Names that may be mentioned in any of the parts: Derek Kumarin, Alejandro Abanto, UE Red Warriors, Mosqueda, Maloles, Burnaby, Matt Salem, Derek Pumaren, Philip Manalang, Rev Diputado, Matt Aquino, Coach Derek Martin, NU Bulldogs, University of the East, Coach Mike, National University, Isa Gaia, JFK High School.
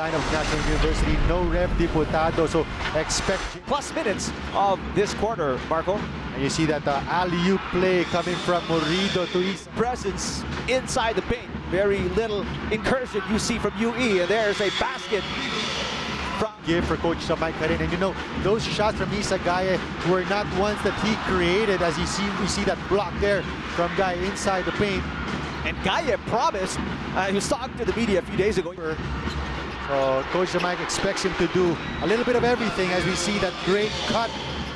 line of National University, no Rev Diputado, so expect... Plus minutes of this quarter, Marco. And you see that alley-oop play coming from Morido to Isa. Presence inside the paint, very little incursion you see from UE, and there's a basket. Give for Coach Mike Kumarin, and you know those shots from Isa Gaia were not ones that he created. As you see that block there from Gaia inside the paint. And Gaia promised, he was talking to the media a few days ago. Coach Mike expects him to do a little bit of everything, as we see that great cut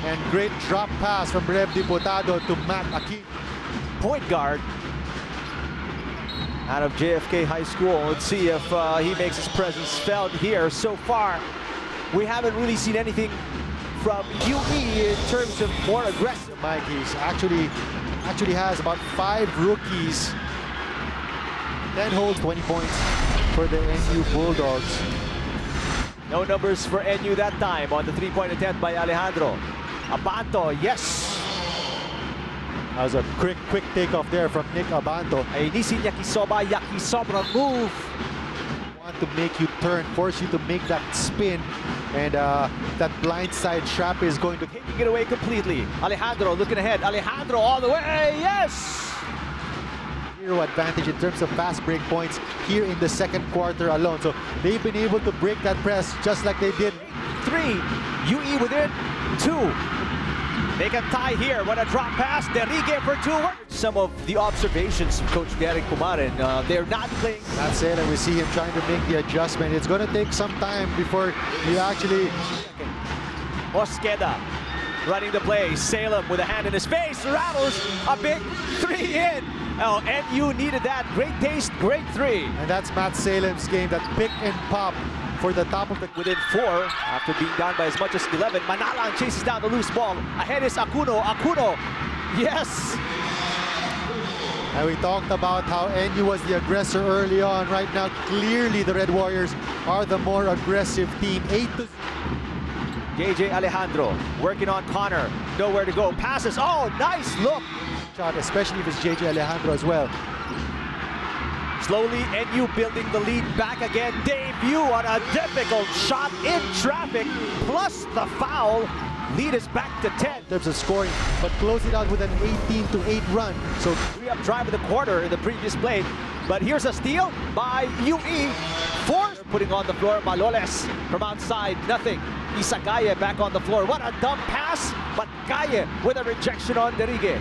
and great drop pass from Rev Diputado to Matt Aquino. Point guard out of JFK High School. Let's see if he makes his presence felt here. So far, we haven't really seen anything from UE in terms of more aggressive. Mike, he's actually has about 5 rookies. 10 holds, 20 points for the NU Bulldogs. No numbers for NU that time on the 3-point attempt by Alejandro Abanto. Yes. That was a quick takeoff there from Nick Abanto. Ay, nisi yakisoba, yakisobra move. Want to make you turn, force you to make that spin, and that blindside trap is going to taking it away completely. Alejandro looking ahead. Alejandro all the way. Yes. Zero advantage in terms of fast break points here in the second quarter alone. So they've been able to break that press just like they did. 3. UE within 2. They can tie here. What a drop pass. Derrick for 2. Some of the observations of Coach Derek Kumarin. They're not playing. That's it, and we see him trying to make the adjustment. It's going to take some time before he actually... Mosqueda running the play. Salem with a hand in his face. Rattles a big 3 in. Oh, NU needed that. Great taste, great 3. And that's Matt Salem's game. That pick and pop. For the top of the within 4 after being down by as much as 11. Manalang chases down the loose ball. Ahead is Aquino. Aquino, yes! And we talked about how NU was the aggressor early on. Right now, clearly the Red Warriors are the more aggressive team. 8-0. JJ Alejandro working on Connor. Nowhere to go. Passes. Oh, nice look! Shot, especially if it's JJ Alejandro as well. Slowly, NU building the lead back again. Debut on a difficult shot in traffic, plus the foul. Lead is back to 10. In terms of scoring, but close it out with an 18-8 run. So 3-up drive of the quarter in the previous play. But here's a steal by UE. 4 putting on the floor. Maloles from outside, nothing. Isa Gaia back on the floor. What a dumb pass, but Gaia with a rejection on Derrick.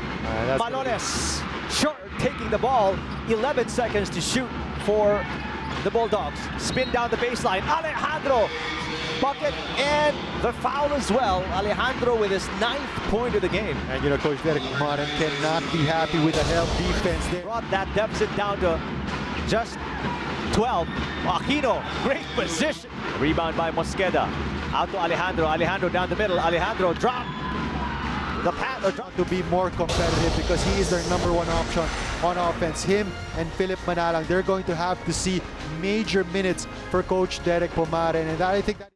Maloles. Short taking the ball, 11 seconds to shoot for the Bulldogs. Spin down the baseline, Alejandro bucket and the foul as well. Alejandro with his 9th point of the game. And you know, Coach Derek Martin cannot be happy with the help defense. They brought that deficit down to just 12. Aquino, great position. Rebound by Mosqueda, out to Alejandro. Alejandro down the middle, Alejandro drop. The path to be more competitive because he is their #1 option on offense. Him and Philip Manalang, they're going to have to see major minutes for Coach Derek Pumaren. And I think that